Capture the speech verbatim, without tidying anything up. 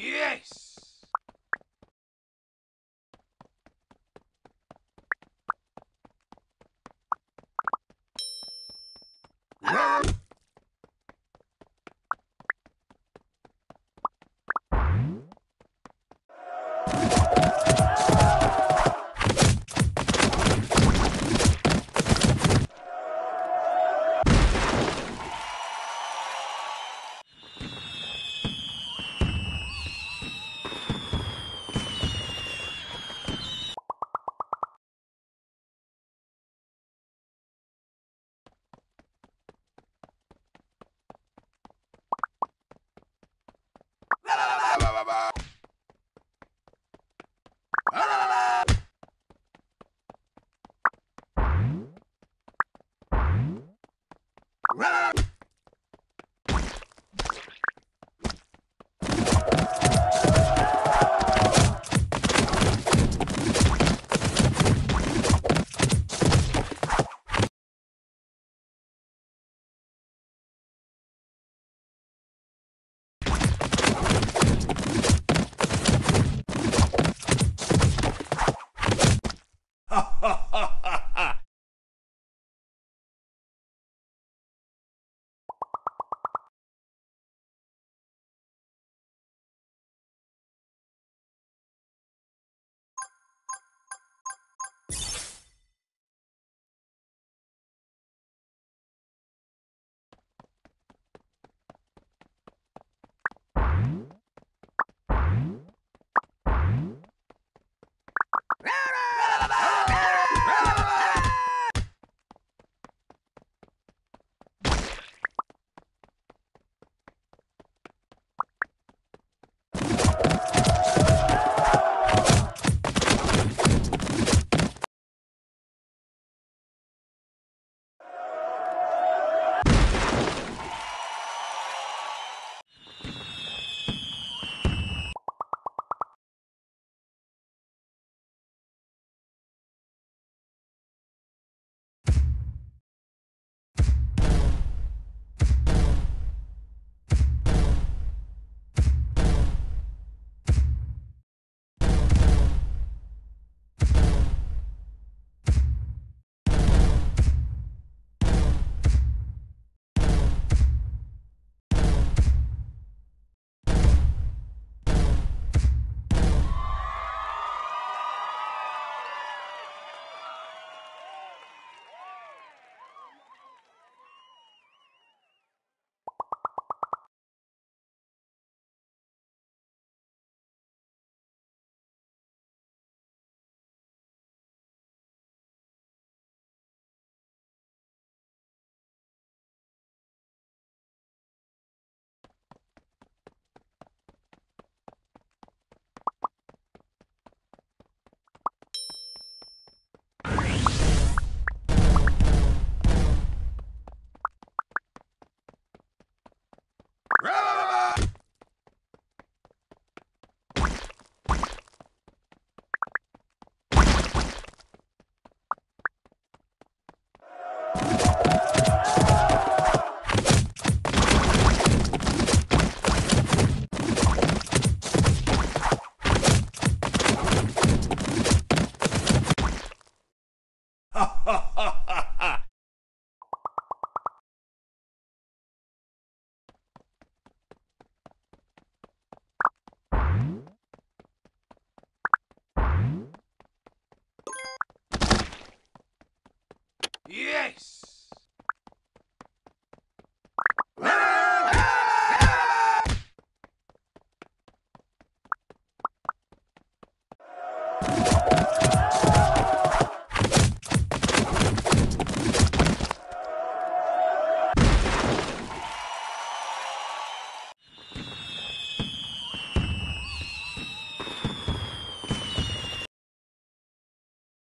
Yes! Run!